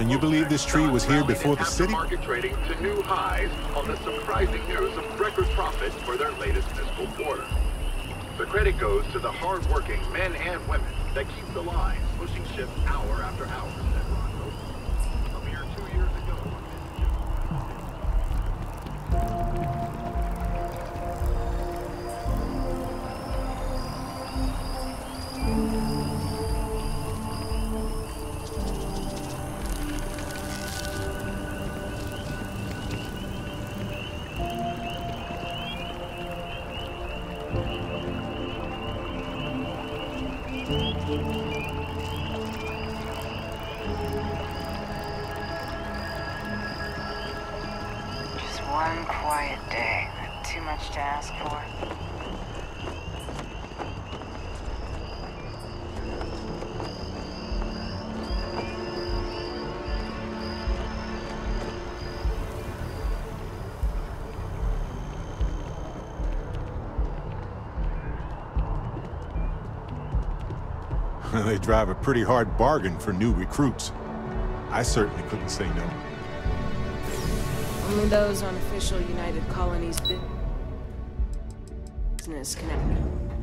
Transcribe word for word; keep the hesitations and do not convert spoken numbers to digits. Can you believe this tree was here before the city? Market trading to new highs on the surprising news of record profits for their latest fiscal quarter. The credit goes to the hard-working men and women that keep the lines, pushing ships hour after hour. A mere two years ago. One quiet day, not too much to ask for. They drive a pretty hard bargain for new recruits. I certainly couldn't say no. Only those on official United Colonies business connected.